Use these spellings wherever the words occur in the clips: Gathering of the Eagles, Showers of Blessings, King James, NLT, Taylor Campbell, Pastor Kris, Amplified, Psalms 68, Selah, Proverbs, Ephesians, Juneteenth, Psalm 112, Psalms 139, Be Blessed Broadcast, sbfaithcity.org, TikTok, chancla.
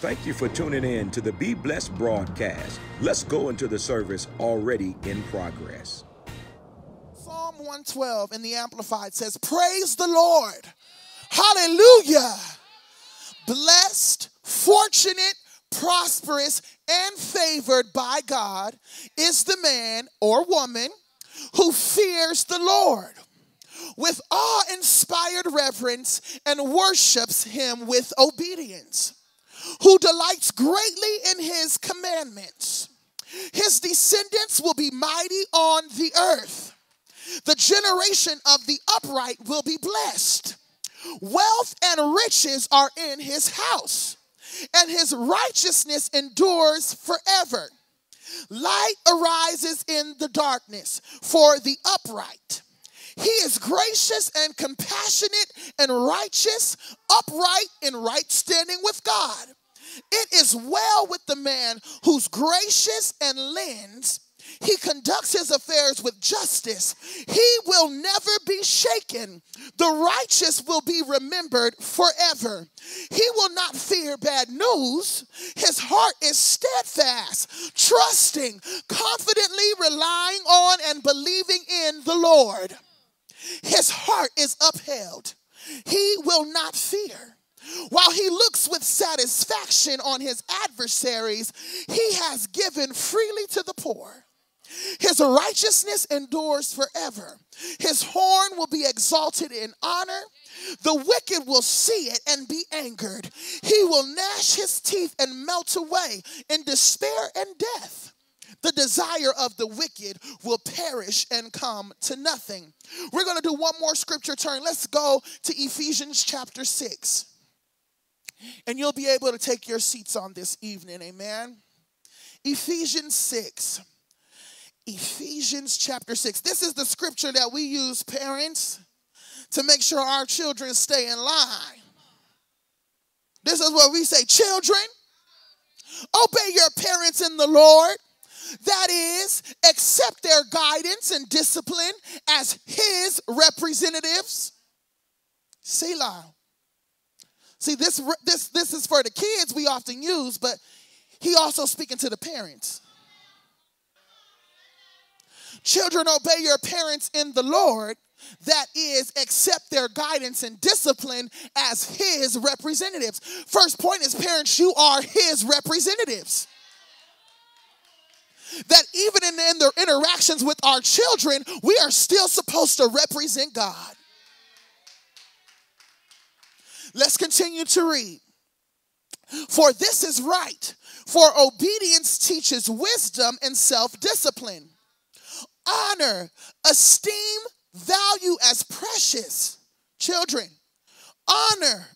Thank you for tuning in to the Be Blessed Broadcast. Let's go into the service already in progress. Psalm 112 in the Amplified says, praise the Lord. Hallelujah. Blessed, fortunate, prosperous, and favored by God is the man or woman who fears the Lord with awe-inspired reverence and worships him with obedience, who delights greatly in his commandments. His descendants will be mighty on the earth. The generation of the upright will be blessed. Wealth and riches are in his house, and his righteousness endures forever. Light arises in the darkness for the upright. He is gracious and compassionate and righteous, upright in right standing with God. It is well with the man who's gracious and lends. He conducts his affairs with justice. He will never be shaken. The righteous will be remembered forever. He will not fear bad news. His heart is steadfast, trusting, confidently relying on and believing in the Lord. His heart is upheld. He will not fear. While he looks with satisfaction on his adversaries, he has given freely to the poor. His righteousness endures forever. His horn will be exalted in honor. The wicked will see it and be angered. He will gnash his teeth and melt away in despair and death. The desire of the wicked will perish and come to nothing. We're going to do one more scripture turn. Let's go to Ephesians chapter 6. And you'll be able to take your seats on this evening, amen? Ephesians 6. Ephesians chapter 6. This is the scripture that we use, parents, to make sure our children stay in line. This is what we say, children, obey your parents in the Lord. That is, accept their guidance and discipline as his representatives. Selah. See, this is for the kids we often use, but he also speaking to the parents. Children, obey your parents in the Lord. That is, accept their guidance and discipline as his representatives. First point is, parents, you are his representatives. That even in their interactions with our children, we are still supposed to represent God. Let's continue to read. For this is right, for obedience teaches wisdom and self-discipline. Honor, esteem, value as precious. Children, honor,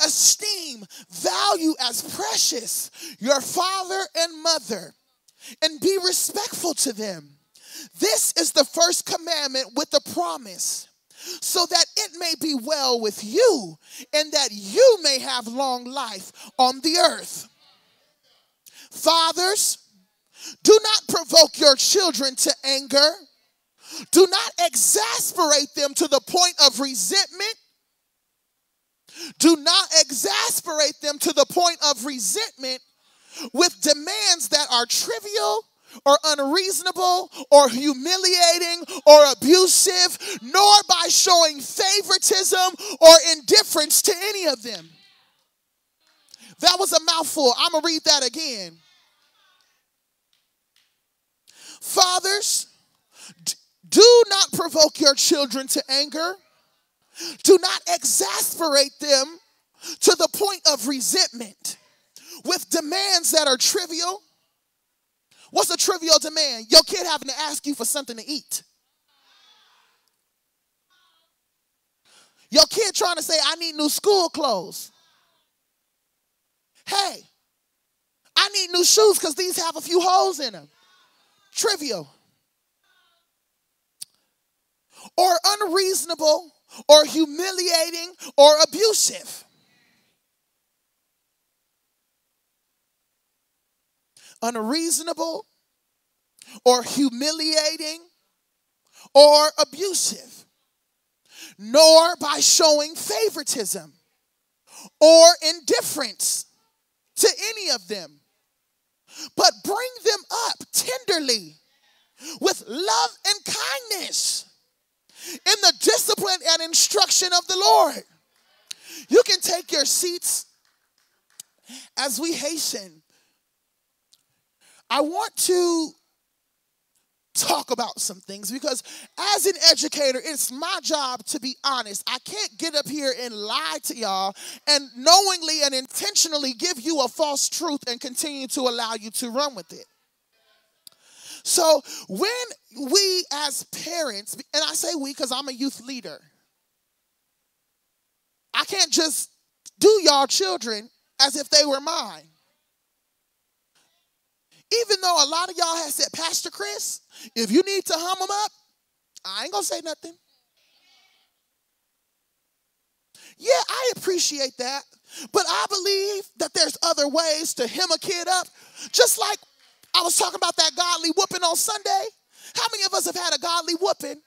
esteem, value as precious your father and mother, and be respectful to them. This is the first commandment with a promise, so that it may be well with you and that you may have long life on the earth. Fathers, do not provoke your children to anger. Do not exasperate them to the point of resentment. Do not exasperate them to the point of resentment with demands that are trivial or unreasonable, or humiliating, or abusive, nor by showing favoritism or indifference to any of them. That was a mouthful. I'm going to read that again. Fathers, do not provoke your children to anger. Do not exasperate them to the point of resentment with demands that are trivial. What's a trivial demand? Your kid having to ask you for something to eat. Your kid trying to say, I need new school clothes. Hey, I need new shoes because these have a few holes in them. Trivial. Or unreasonable, or humiliating, or abusive. Unreasonable, or humiliating, or abusive, nor by showing favoritism or indifference to any of them, but bring them up tenderly with love and kindness in the discipline and instruction of the Lord. You can take your seats as we hasten. I want to talk about some things because as an educator, it's my job to be honest. I can't get up here and lie to y'all and knowingly and intentionally give you a false truth and continue to allow you to run with it. So when we as parents, and I say we because I'm a youth leader, I can't just do y'all children as if they were mine. Even though a lot of y'all have said, Pastor Chris, if you need to hum them up, I ain't going to say nothing. Yeah, I appreciate that. But I believe that there's other ways to hem a kid up. Just like I was talking about that godly whooping on Sunday. How many of us have had a godly whooping?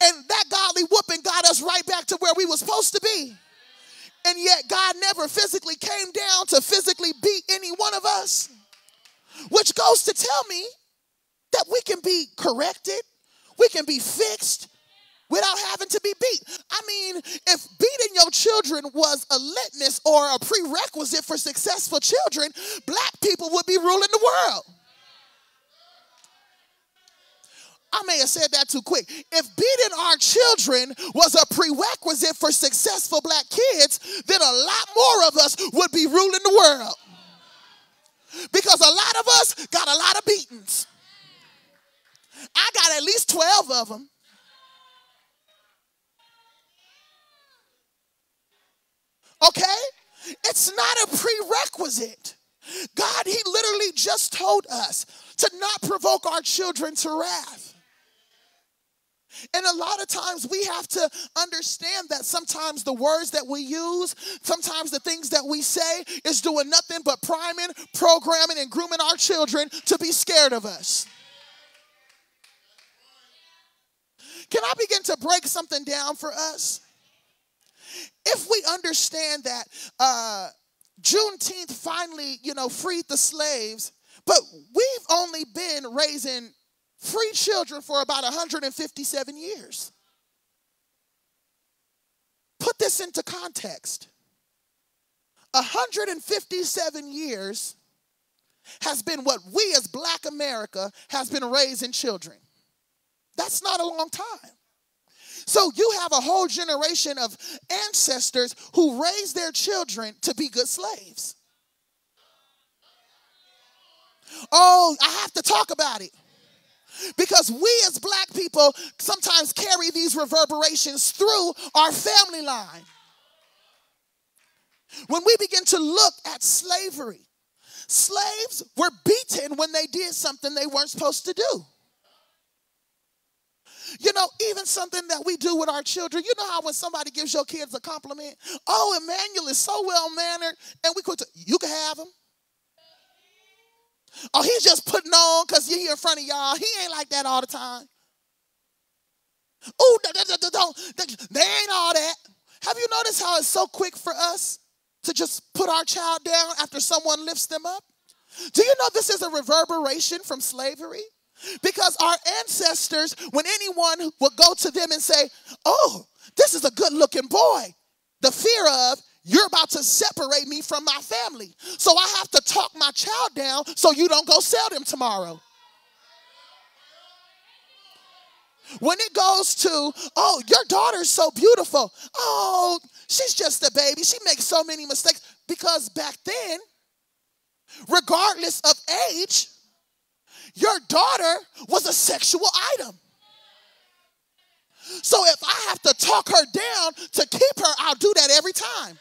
And that godly whooping got us right back to where we was supposed to be. And yet God never physically came down to physically beat any one of us, which goes to tell me that we can be corrected, we can be fixed without having to be beat. I mean, if beating your children was a litmus or a prerequisite for successful children, black people would be ruling the world. I may have said that too quick. If beating our children was a prerequisite for successful black kids, then a lot more of us would be ruling the world. Because a lot of us got a lot of beatings. I got at least 12 of them. Okay? It's not a prerequisite. God, he literally just told us to not provoke our children to wrath. And a lot of times we have to understand that sometimes the words that we use, sometimes the things that we say is doing nothing but priming, programming, and grooming our children to be scared of us. Can I begin to break something down for us? If we understand that Juneteenth finally, freed the slaves, but we've only been raising free children for about 157 years. Put this into context. 157 years has been what we as Black America has been raising children. That's not a long time. So you have a whole generation of ancestors who raised their children to be good slaves. Oh, I have to talk about it. Because we as black people sometimes carry these reverberations through our family line. When we begin to look at slavery, slaves were beaten when they did something they weren't supposed to do. Even something that we do with our children. You know how when somebody gives your kids a compliment? Oh, Emmanuel is so well-mannered. And we quit. You can have him. Oh, he's just putting on because you're here in front of y'all. He ain't like that all the time. Oh, they ain't all that. Have you noticed how it's so quick for us to just put our child down after someone lifts them up? Do you know this is a reverberation from slavery? Because our ancestors, when anyone would go to them and say, oh, this is a good-looking boy, the fear of, you're about to separate me from my family. So I have to talk my child down so you don't go sell them tomorrow. When it goes to, oh, your daughter's so beautiful. Oh, she's just a baby. She makes so many mistakes. Because back then, regardless of age, your daughter was a sexual item. So if I have to talk her down to keep her, I'll do that every time.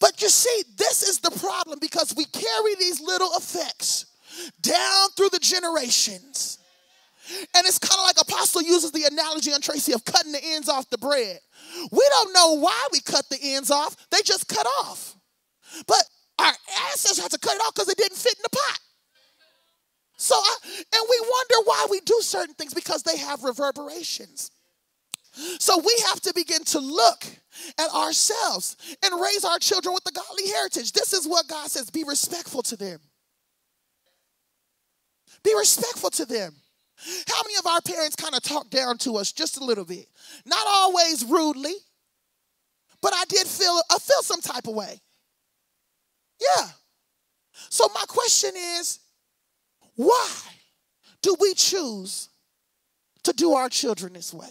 But you see, this is the problem because we carry these little effects down through the generations. And it's kind of like Apostle uses the analogy on Tracy of cutting the ends off the bread. We don't know why we cut the ends off. They just cut off. But our ancestors had to cut it off because it didn't fit in the pot. And we wonder why we do certain things because they have reverberations. So we have to begin to look at ourselves and raise our children with the godly heritage. This is what God says. Be respectful to them. Be respectful to them. How many of our parents kind of talk down to us just a little bit? Not always rudely, but I feel some type of way. Yeah. So my question is, why do we choose to do our children this way?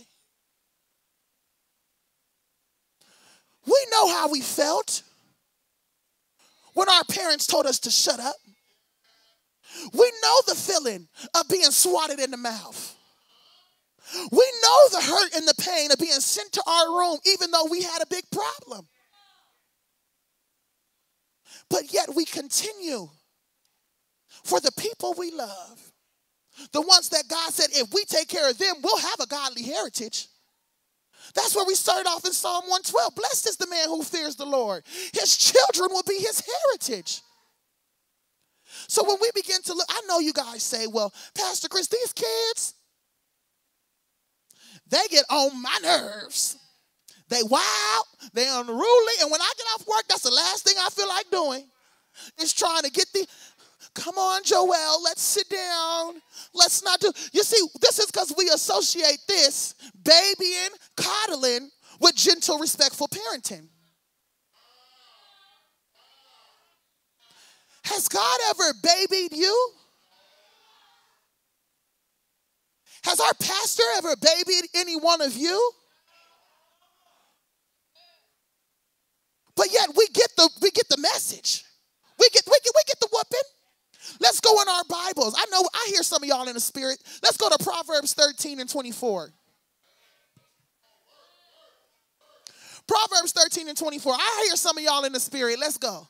We know how we felt when our parents told us to shut up. We know the feeling of being swatted in the mouth. We know the hurt and the pain of being sent to our room even though we had a big problem. But yet we continue for the people we love, the ones that God said, if we take care of them, we'll have a godly heritage. That's where we started off in Psalm 112. Blessed is the man who fears the Lord. His children will be his heritage. So when we begin to look, I know you guys say, well, Pastor Chris, these kids, they get on my nerves. They wild, they unruly, and when I get off work, that's the last thing I feel like doing is trying to get the, come on, Joel, let's sit down. Let's not do, you see, this is because we associate this babying, coddling with gentle, respectful parenting. Has God ever babied you? Has our pastor ever babied any one of you? But yet we get the message. We get the whooping. Let's go in our Bibles. I know I hear some of y'all in the spirit. Let's go to Proverbs 13 and 24. Proverbs 13 and 24. I hear some of y'all in the spirit. Let's go.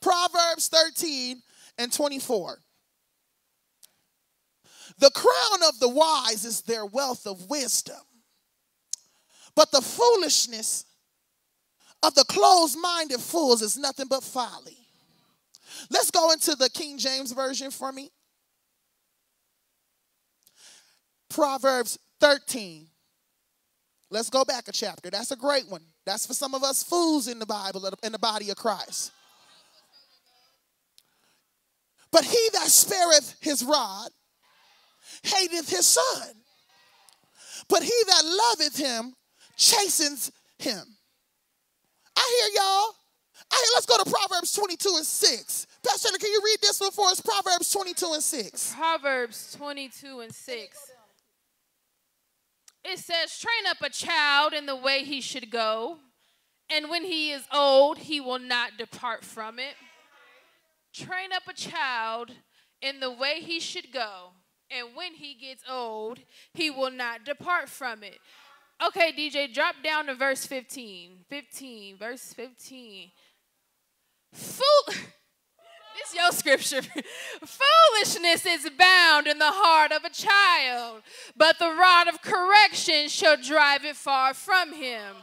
Proverbs 13 and 24. The crown of the wise is their wealth of wisdom, but the foolishness of the closed-minded fools is nothing but folly. Let's go into the King James Version for me. Proverbs 13. Let's go back a chapter. That's a great one. That's for some of us fools in the Bible, in the body of Christ. But he that spareth his rod hateth his son, but he that loveth him chastens him. I hear y'all. Let's go to Proverbs 22 and 6. Pastor, can you read this one for us? Proverbs 22 and 6. Proverbs 22 and 6. It says, train up a child in the way he should go, and when he is old, he will not depart from it. Train up a child in the way he should go, and when he gets old, he will not depart from it. Okay, DJ, drop down to verse 15. Verse 15. This is your scripture. Foolishness is bound in the heart of a child, but the rod of correction shall drive it far from him.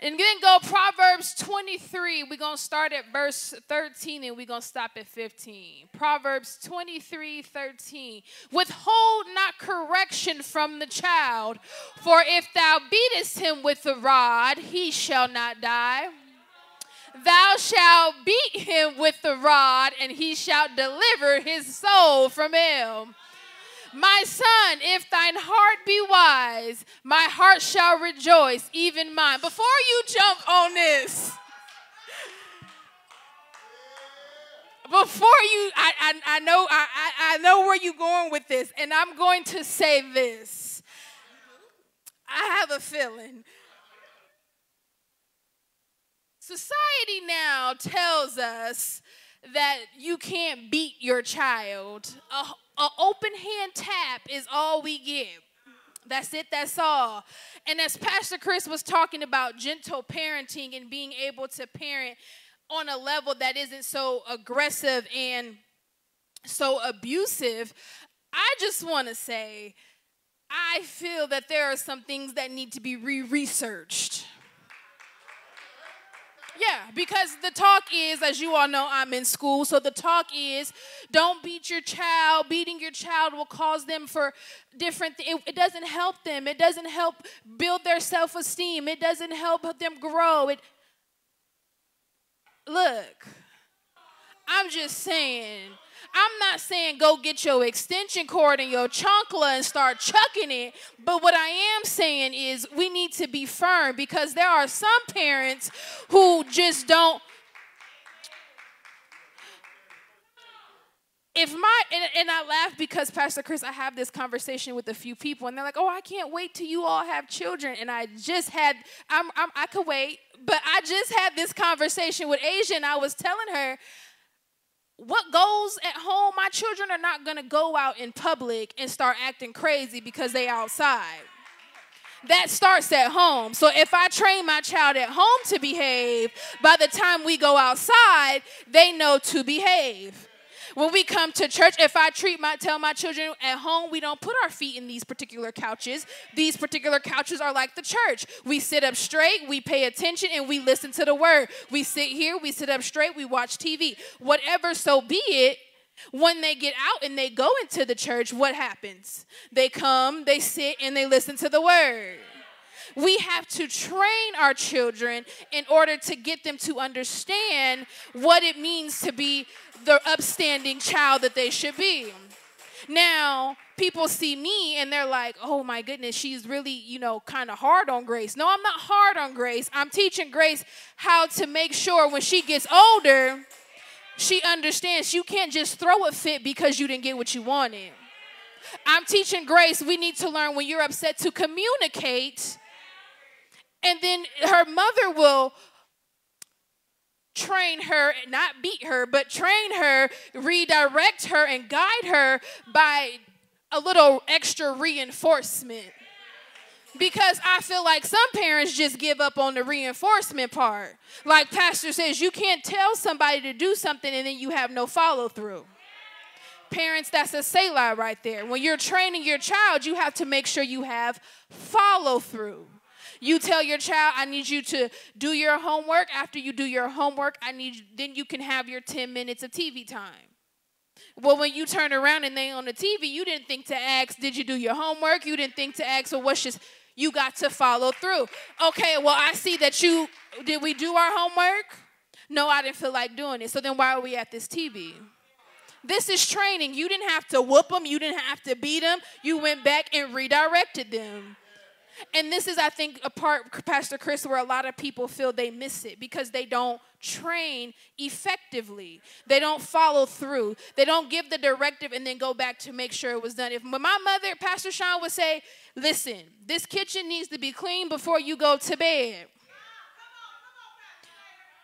And then go Proverbs 23. We're going to start at verse 13 and we're going to stop at 15. Proverbs 23, 13. Withhold not correction from the child, for if thou beatest him with the rod, he shall not die. Thou shalt beat him with the rod, and he shall deliver his soul from hell. My son, if thine heart be wise, my heart shall rejoice, even mine. Before you jump on this, I know where you're going with this, and I'm going to say this. I have a feeling. Society now tells us that you can't beat your child. An open hand tap is all we get. That's it, that's all. And as Pastor Chris was talking about gentle parenting and being able to parent on a level that isn't so aggressive and so abusive, I just want to say I feel that there are some things that need to be re-researched. Yeah. because the talk is, as you all know, I'm in school, so the talk is, don't beat your child. Beating your child will cause them for different things. It doesn't help them. It doesn't help build their self-esteem. It doesn't help them grow. Look, I'm just saying, I'm not saying go get your extension cord and your chancla and start chucking it. But what I am saying is we need to be firm, because there are some parents who just don't. And I laugh because, Pastor Chris, I have this conversation with a few people, and they're like, oh, I can't wait till you all have children. And I could wait, but I just had this conversation with Asia, and I was telling her, what goes at home, my children are not going to go out in public and start acting crazy because they outside. That starts at home. So if I train my child at home to behave, by the time we go outside, they know to behave. When we come to church, if I tell my children at home, we don't put our feet in these particular couches. These particular couches are like the church. We sit up straight, we pay attention, and we listen to the word. We sit here, we sit up straight, we watch TV. Whatever, so be it. When they get out and they go into the church, what happens? They come, they sit, and they listen to the word. We have to train our children in order to get them to understand what it means to be the upstanding child that they should be. Now, people see me and they're like, oh my goodness, she's really, kind of hard on grace. No, I'm not hard on grace. I'm teaching Grace how to make sure when she gets older, she understands you can't just throw a fit because you didn't get what you wanted. I'm teaching Grace we need to learn when you're upset to communicate. And then her mother will train her, not beat her, but train her, redirect her, and guide her by a little extra reinforcement. Because I feel like some parents just give up on the reinforcement part. Like Pastor says, you can't tell somebody to do something and then you have no follow through. Parents, that's a Selah right there. When you're training your child, you have to make sure you have follow through. You tell your child, I need you to do your homework. After you do your homework, then you can have your 10 minutes of TV time. Well, when you turn around and they on the TV, you didn't think to ask, did you do your homework? You didn't think to ask, well, what's just, you got to follow through. Okay, well, I see that did we do our homework? No, I didn't feel like doing it. So then why are we at this TV? This is training. You didn't have to whoop them. You didn't have to beat them. You went back and redirected them. And this is, I think, a part, Pastor Chris, where a lot of people feel they miss it because they don't train effectively. They don't follow through. They don't give the directive and then go back to make sure it was done. If my mother, Pastor Sean, would say, listen, this kitchen needs to be clean before you go to bed.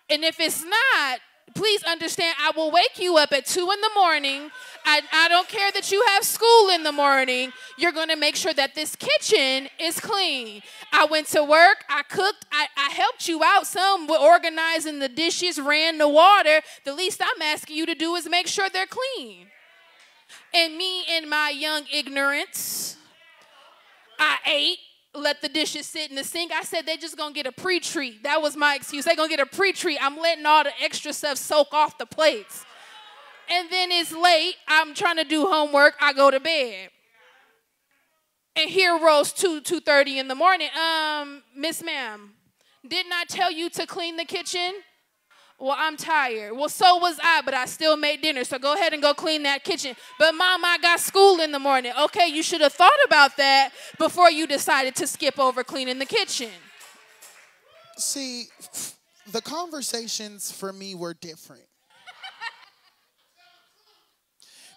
And if it's not, please understand, I will wake you up at 2 in the morning. I don't care that you have school in the morning. You're going to make sure that this kitchen is clean. I went to work. I cooked. I helped you out some with organizing the dishes, ran the water. The least I'm asking you to do is make sure they're clean. And me in my young ignorance, I ate. Let the dishes sit in the sink. I said, they're just going to get a pre-treat. That was my excuse. They're going to get a pre-treat. I'm letting all the extra stuff soak off the plates. And then it's late. I'm trying to do homework. I go to bed. And here rolls 2:30 in the morning. Miss Ma'am, didn't I tell you to clean the kitchen? Well, I'm tired. Well, so was I, but I still made dinner. So go ahead and go clean that kitchen. But Mom, I got school in the morning. Okay, you should have thought about that before you decided to skip over cleaning the kitchen. See, the conversations for me were different.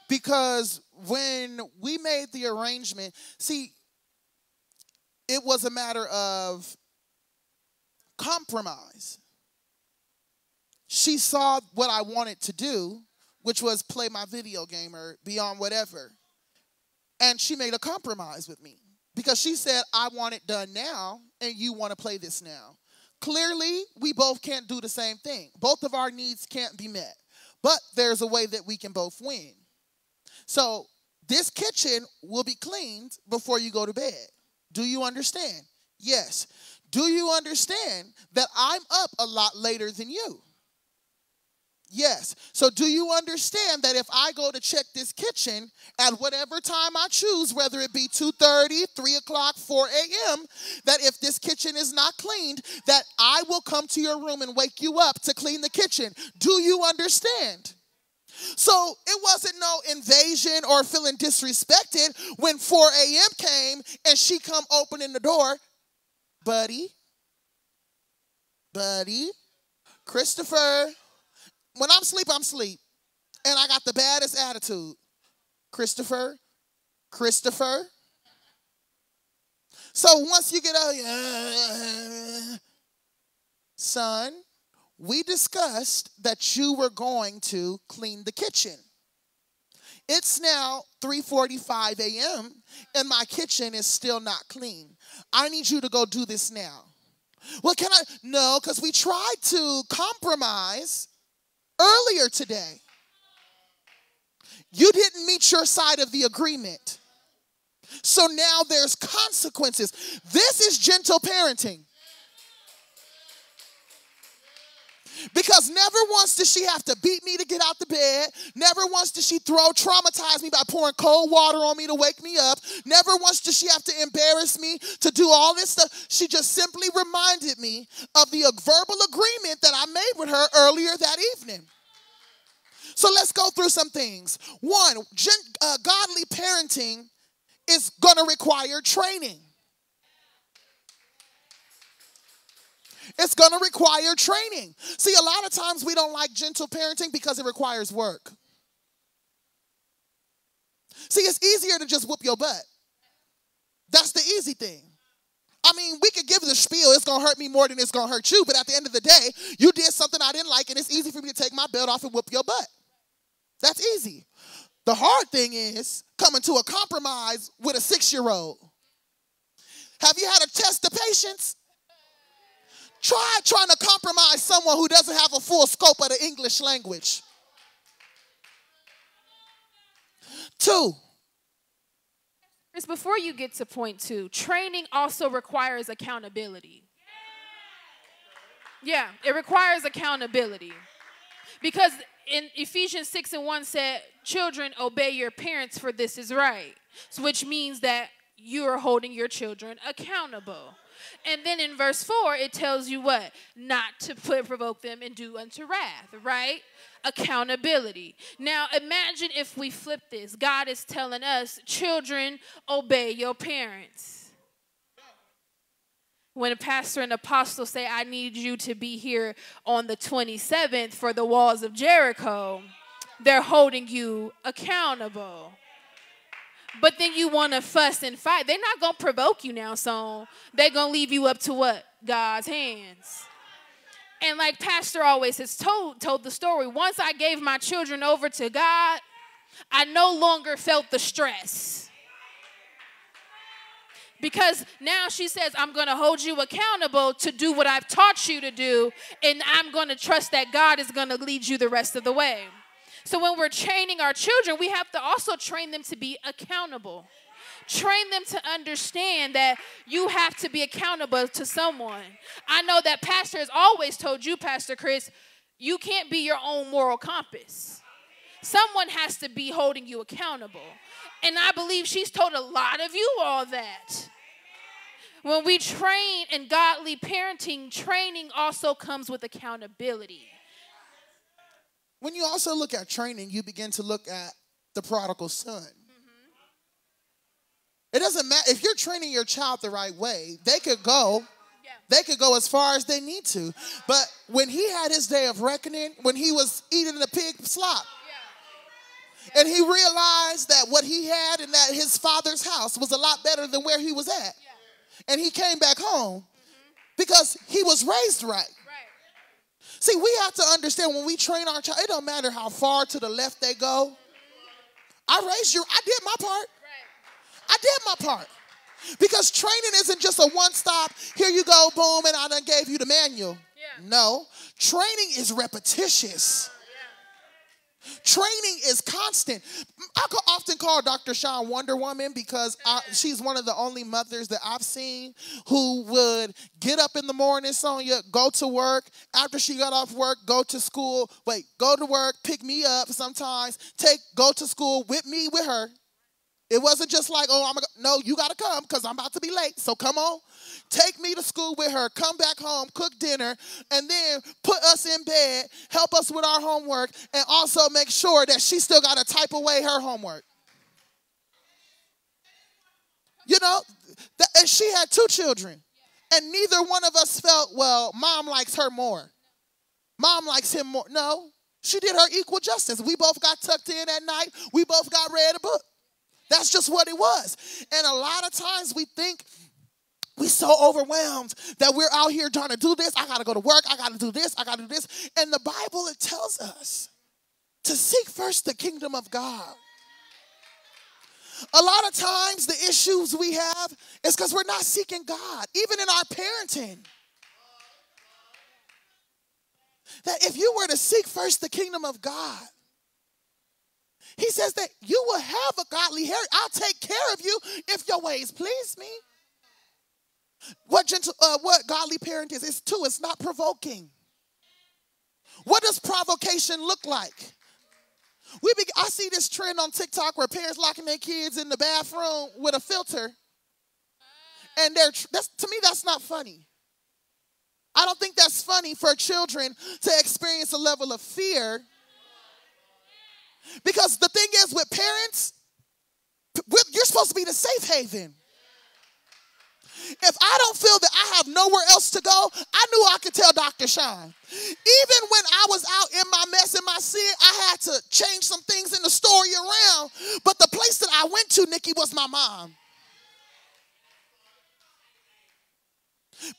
Because when we made the arrangement, see, it was a matter of compromise. She saw what I wanted to do, which was play my video game or be on whatever. And she made a compromise with me because she said, I want it done now and you want to play this now. Clearly, we both can't do the same thing. Both of our needs can't be met. But there's a way that we can both win. So this kitchen will be cleaned before you go to bed. Do you understand? Yes. Do you understand that I'm up a lot later than you? Yes. So do you understand that if I go to check this kitchen at whatever time I choose, whether it be 2:30, 3 o'clock, 4 a.m., that if this kitchen is not cleaned, that I will come to your room and wake you up to clean the kitchen? Do you understand? So it wasn't no invasion or feeling disrespected when 4 a.m. came and she come opening the door. Buddy, Christopher, when I'm asleep, and I got the baddest attitude. Christopher. So once you get out, son, we discussed that you were going to clean the kitchen. It's now 3:45 a.m. and my kitchen is still not clean. I need you to go do this now. Well, can I? No, because we tried to compromise earlier today. You didn't meet your side of the agreement. So now there's consequences. This is gentle parenting. Because never once did she have to beat me to get out the bed. Never once did she traumatize me by pouring cold water on me to wake me up. Never once did she have to embarrass me to do all this stuff. She just simply reminded me of the verbal agreement that I made with her earlier that evening. So let's go through some things. One, godly parenting is going to require training. It's going to require training. See, a lot of times we don't like gentle parenting because it requires work. See, it's easier to just whoop your butt. That's the easy thing. I mean, we could give the spiel, it's going to hurt me more than it's going to hurt you, but at the end of the day, you did something I didn't like, and it's easy for me to take my belt off and whoop your butt. That's easy. The hard thing is coming to a compromise with a 6-year-old. Have you had a test of patience? Try trying to compromise someone who doesn't have a full scope of the English language. 2. Before you get to point 2, training also requires accountability. Yeah, it requires accountability. Because in Ephesians 6:1 said, children, obey your parents for this is right. So which means that you are holding your children accountable. And then in verse 4, it tells you what? Not to provoke them and do unto wrath, right? Accountability. Now, imagine if we flip this. God is telling us, children, obey your parents. When a pastor and apostle say, I need you to be here on the 27th for the walls of Jericho, they're holding you accountable. But then you want to fuss and fight. They're not going to provoke you now, so they're going to leave you up to what? God's hands. And like Pastor always has told the story, once I gave my children over to God, I no longer felt the stress. Because now she says, I'm going to hold you accountable to do what I've taught you to do, and I'm going to trust that God is going to lead you the rest of the way. So when we're training our children, we have to also train them to be accountable. Train them to understand that you have to be accountable to someone. I know that Pastor has always told you, Pastor Chris, you can't be your own moral compass. Someone has to be holding you accountable. And I believe she's told a lot of you all that. When we train in godly parenting, training also comes with accountability. When you also look at training, you begin to look at the prodigal son. It doesn't matter if you're training your child the right way, they could go. Yeah. They could go as far as they need to. But when he had his day of reckoning, when he was eating the pig slop, yeah. And he realized that what he had in that his father's house was a lot better than where he was at. Yeah. And he came back home because he was raised right. See, we have to understand when we train our child, it don't matter how far to the left they go. I did my part. I did my part. Because training isn't just a one-stop, here you go, boom, and I done gave you the manual. Yeah. No, training is repetitious. training is constant. I could often call Dr. Shaw Wonder Woman because she's one of the only mothers that I've seen who would get up in the morning, Sonia, go to work. After she got off work, go to school. Wait, go to work, pick me up sometimes, go to school with me, with her. It wasn't just like, oh, I'm gonna, no, you got to come because I'm about to be late. So come on, take me to school with her, come back home, cook dinner, and then put us in bed, help us with our homework, and also make sure that she still got to type away her homework. You know, and she had 2 children, and neither one of us felt, well, mom likes her more. Mom likes him more. No, she did her equal justice. We both got tucked in at night. We both got read a book. That's just what it was. And a lot of times we think we're so overwhelmed that we're out here trying to do this. I got to go to work. I got to do this. I got to do this. And the Bible, it tells us to seek first the kingdom of God. A lot of times the issues we have is because we're not seeking God, even in our parenting. That if you were to seek first the kingdom of God, He says that you will have a godly heritage. I'll take care of you if your ways please me. What godly parent is? It's 2, it's not provoking. What does provocation look like? I see this trend on TikTok where parents locking their kids in the bathroom with a filter. And to me, that's not funny. I don't think that's funny for children to experience a level of fear. Because the thing is, with parents, you're supposed to be the safe haven. If I don't feel that I have nowhere else to go, I knew I could tell Dr. Shine. Even when I was out in my mess and my sin, I had to change some things in the story around. But the place that I went to, Nikki, was my mom.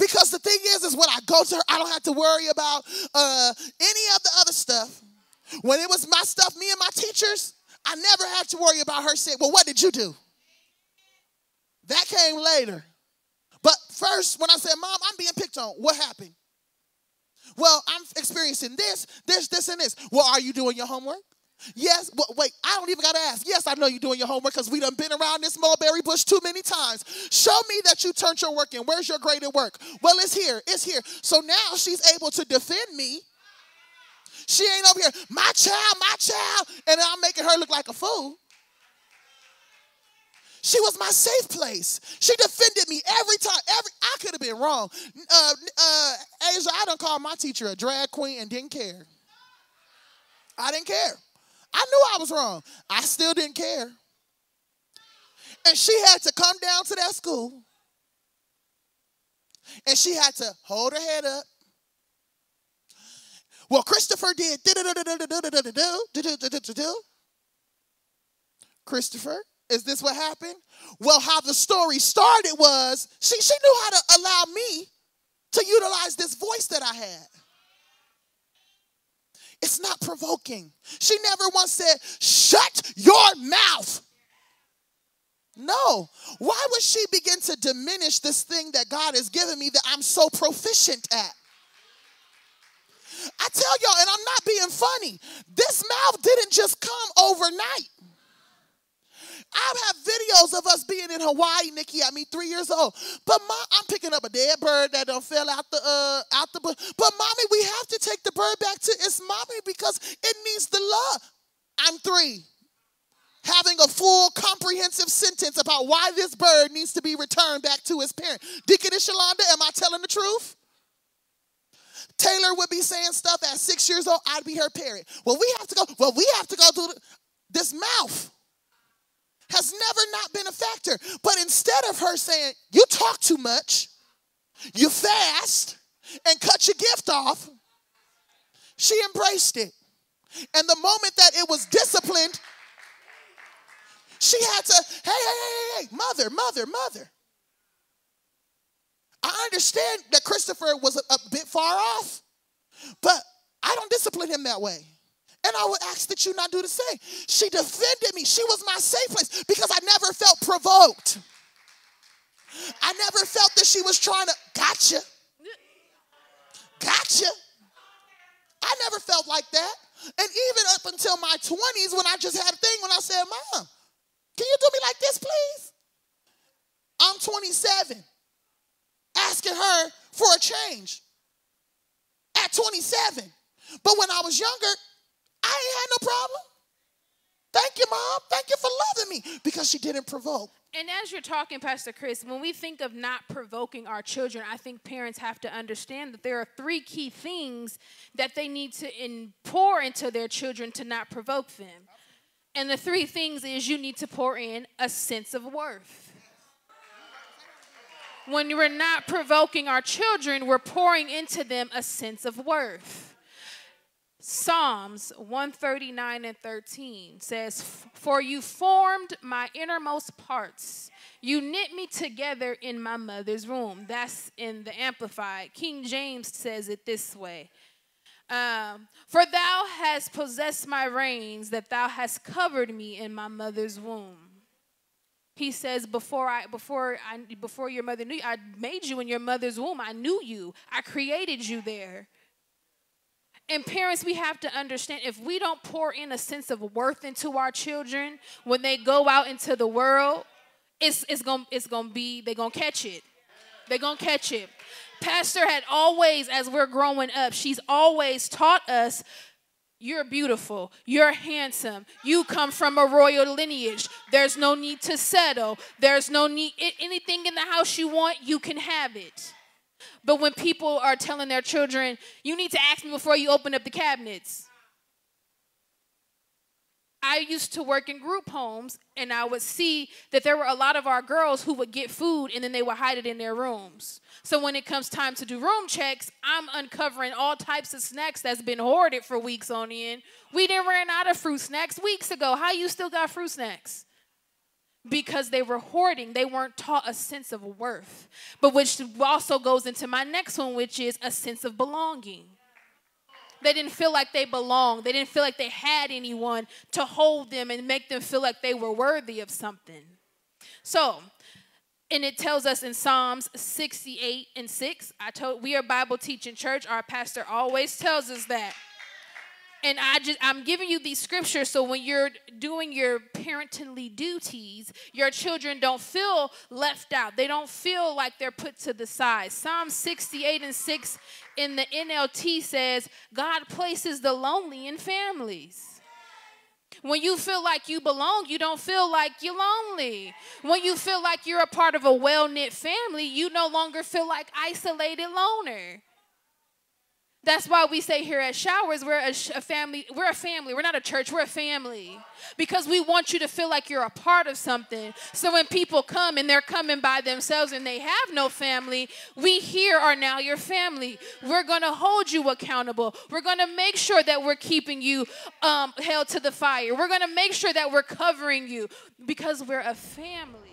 Because the thing is when I go to her, I don't have to worry about any of the other stuff. When it was my stuff, me and my teachers, I never had to worry about her saying, well, what did you do? That came later. But first, when I said, Mom, I'm being picked on, what happened? Well, I'm experiencing this, this, this, and this. Well, are you doing your homework? Yes. Well, wait, I don't even got to ask. Yes, I know you're doing your homework because we done been around this mulberry bush too many times. Show me that you turned your work in. Where's your grade at work? Well, it's here. It's here. So now she's able to defend me. She ain't over here, my child, and I'm making her look like a fool. She was my safe place. She defended me every time. I could have been wrong. Asia, I done called my teacher a drag queen and didn't care. I didn't care. I knew I was wrong. I still didn't care. And she had to come down to that school. And she had to hold her head up. Well, Christopher did. Christopher, is this what happened? Well, how the story started was she knew how to allow me to utilize this voice that I had. It's not provoking. She never once said, shut your mouth. No. Why would she begin to diminish this thing that God has given me that I'm so proficient at? I tell y'all, and I'm not being funny, this mouth didn't just come overnight. I have videos of us being in Hawaii, Nikki, I mean 3 years old. But I'm picking up a dead bird that done fell out the bush. But mommy, we have to take the bird back to its mommy because it needs the love. I'm 3. Having a full comprehensive sentence about why this bird needs to be returned back to its parent. Deaconess Shalonda, am I telling the truth? Taylor would be saying stuff at 6 years old. I'd be her parent. Well, we have to go. Well, we have to go through this mouth has never not been a factor. But instead of her saying, you talk too much, you fast, and cut your gift off, she embraced it. And the moment that it was disciplined, she had to, hey, mother. I understand that Christopher was a bit far off, but I don't discipline him that way. And I would ask that you not do the same. She defended me. She was my safe place because I never felt provoked. I never felt that she was trying to, gotcha. I never felt like that. And even up until in my 20s when I just had a thing when I said, Mom, can you do me like this, please? I'm 27, asking her for a change at 27. But when I was younger, I ain't had no problem. Thank you, Mom. Thank you for loving me, because she didn't provoke. And as you're talking, Pastor Chris, when we think of not provoking our children, I think parents have to understand that there are three key things that they need to pour into their children to not provoke them. And the three things is you need to pour in a sense of worth. When we're not provoking our children, we're pouring into them a sense of worth. Psalms 139 and 13 says, "For you formed my innermost parts. You knit me together in my mother's womb." That's in the Amplified. King James says it this way. "For thou hast possessed my reins, that thou hast covered me in my mother's womb." He says, before your mother knew you, I made you in your mother's womb. I knew you. I created you there. And parents, we have to understand, if we don't pour in a sense of worth into our children, when they go out into the world, they're going to catch it. They're going to catch it. Pastor had always, as we're growing up, she's always taught us, you're beautiful, you're handsome, you come from a royal lineage, there's no need to settle, there's no need, anything in the house you want, you can have it. But when people are telling their children, you need to ask me before you open up the cabinets. I used to work in group homes, and I would see that there were a lot of our girls who would get food and then they would hide it in their rooms. So when it comes time to do room checks, I'm uncovering all types of snacks that's been hoarded for weeks on end. We didn't run out of fruit snacks weeks ago. How you still got fruit snacks? Because they were hoarding. They weren't taught a sense of worth. But which also goes into my next one, which is a sense of belonging. They didn't feel like they belonged. They didn't feel like they had anyone to hold them and make them feel like they were worthy of something. So, and it tells us in Psalms 68 and 6, we are Bible teaching church. Our pastor always tells us that. And I'm giving you these scriptures so when you're doing your parentally duties, your children don't feel left out. They don't feel like they're put to the side. Psalm 68 and 6 in the NLT says, God places the lonely in families. When you feel like you belong, you don't feel like you're lonely. When you feel like you're a part of a well-knit family, you no longer feel like isolated loner. That's why we say here at Showers, we're a family. We're not a church, we're a family. Because we want you to feel like you're a part of something. So when people come and they're coming by themselves and they have no family, we here are now your family. We're going to hold you accountable. We're going to make sure that we're keeping you held to the fire. We're going to make sure that we're covering you because we're a family.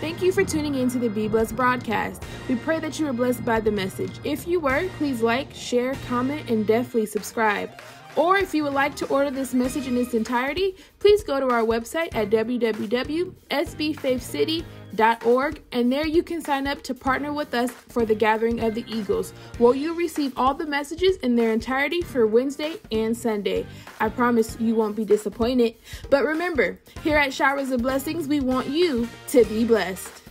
Thank you for tuning in to the Be Blessed broadcast. We pray that you were blessed by the message. If you were, please like, share, comment, and definitely subscribe. Or if you would like to order this message in its entirety, please go to our website at www.sbfaithcity.org, and there you can sign up to partner with us for the Gathering of the Eagles, where you'll receive all the messages in their entirety for Wednesday and Sunday. I promise you won't be disappointed. But remember, here at Showers of Blessings, we want you to be blessed.